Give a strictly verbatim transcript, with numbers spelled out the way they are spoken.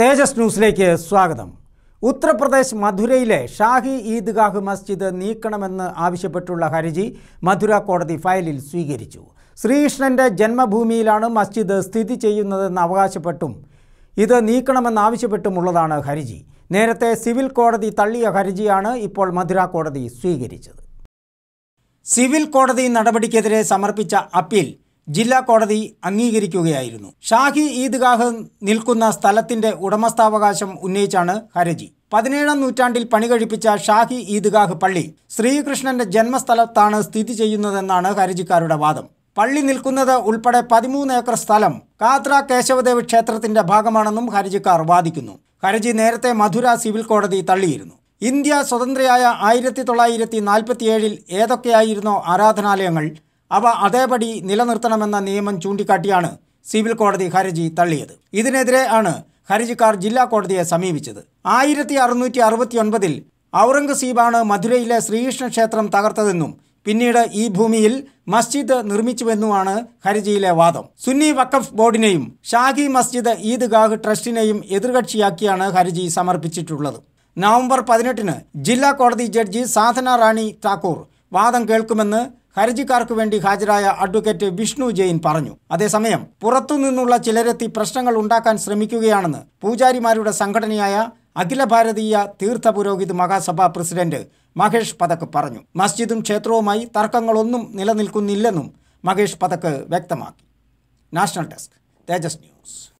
तेजस news स्वागतम। उत्तर प्रदेश मथुरയിലെ ഷാഹി ഈദ്ഗാഹ് മസ്ജിദ് നീക്കണമെന്ന് ആവശ്യപ്പെട്ടുള്ള ഹർജി മഥുര കോടതി ഫയലിൽ സ്വീകരിച്ചു। ശ്രീകൃഷ്ണന്റെ ജന്മഭൂമിയിലാണ് മസ്ജിദ് സ്ഥിതി ചെയ്യുന്നതെന്ന് അവകാശപ്പെട്ടും ഇത് നീക്കണമെന്ന് ആവശ്യപ്പെട്ടുമുള്ളതാണ് ഹർജി। നേരത്തെ സിവിൽ കോടതി തള്ളിയ ഹർജിയാണ് ഇപ്പോൾ മഥുര കോടതി സ്വീകരിച്ചത്। സിവിൽ കോടതി നടപടിക്കെതിരെ സമർപ്പിച്ച അപ്പീൽ ജില്ലാ കോടതി അംഗീകരിക്കുകയായിരുന്നു। ഷാഹി ഈദ്ഗാഹ് നിൽക്കുന്ന സ്ഥലത്തിന്റെ ഉടമസ്ഥാവകാശം ഉന്നയിച്ചാണ് ഹർജി। പതിനേഴാം നൂറ്റാണ്ടിൽ പണികഴിപ്പിച്ച ഷാഹി ഈദ്ഗാഹ് പള്ളി ശ്രീകൃഷ്ണന്റെ ജന്മസ്ഥലത്താണ് സ്ഥിതി ചെയ്യുന്നതെന്നാണ് ഹർജിക്കാരുടെ വാദം। പള്ളി നിൽക്കുന്നത് ഉൾപ്പെടെ പതിമൂന്ന് ഏക്കർ സ്ഥലം കാത്ര കേശവദേവ് ക്ഷേത്രത്തിന്റെ ഭാഗമാണെന്നും ഹർജിക്കാർ വാദിക്കുന്നു। ഹർജി നേരത്തെ മഥുര സിവിൽ കോടതി തള്ളിയിരുന്നു। ഇന്ത്യ സ്വതന്ത്രയായ ആയിരത്തി തൊള്ളായിരത്തി നാൽപ്പത്തിയേഴിൽ ഏതൊക്കെയായിരുന്നോ ആരാധനാലയങ്ങൾ അവ അതേപടി നിലനിർത്തണമെന്ന നിയമം ചൂണ്ടിക്കാട്ടിയാണ് സിവിൽ കോടതി ഹർജി തള്ളിയത്। ഇതിനെതിരെ ആണ് ഹർജിക്കാർ ജില്ലാ കോടതിയെ സമീപിച്ചത്। ആയിരത്തി അറുന്നൂറ്റി അറുപത്തി ഒൻപതിൽ ഔറംഗസീബാണ് മഥുരയിലെ ശ്രീകൃഷ്ണ ക്ഷേത്രം തകർത്തതെന്നും പിന്നീട് ഈ ഭൂമിയിൽ മസ്ജിദ് നിർമ്മിച്ചുവെന്നുമാണ് ഹർജിയിലെ വാദം। സുന്നി വക്ഫ് ബോർഡിനെയും ഷാഹി മസ്ജിദ് ഈദ്ഗാഹ് ട്രസ്റ്റിനെയും എതിർകക്ഷിയാക്കിയാണ് ഹർജി സമർപ്പിച്ചിട്ടുള്ളത്। നവംബർ പതിനെട്ടിന് ജില്ലാ കോടതി ജഡ്ജി സാധന റാണി ഠാക്കൂർ വാദം കേൾക്കുമെന്ന് ഹർജിക്കാർക്ക് വേണ്ടി ഹാജരായ അഡ്വക്കേറ്റ് വിഷ്ണു ജെയിൻ പറഞ്ഞു। അതേസമയം പുറത്തുനിന്നുള്ള ചിലരെത്തി പ്രശ്നങ്ങൾ ഉണ്ടാക്കാൻ ശ്രമിക്കുകയാണെന്ന് പൂജാരിമാരുടെ സംഘടനയായ അഖില ഭാരതീയ തീർത്ഥ പുരോഹിത് മഹാസഭ പ്രസിഡന്റ് മഹേഷ് പടക് പറഞ്ഞു। മസ്ജിദും ക്ഷേത്രവുമായി തർക്കങ്ങളൊന്നും നിലനിൽക്കുന്നില്ലെന്നും മഹേഷ് പടക് വ്യക്തമാക്കി। National desk, Tejas news.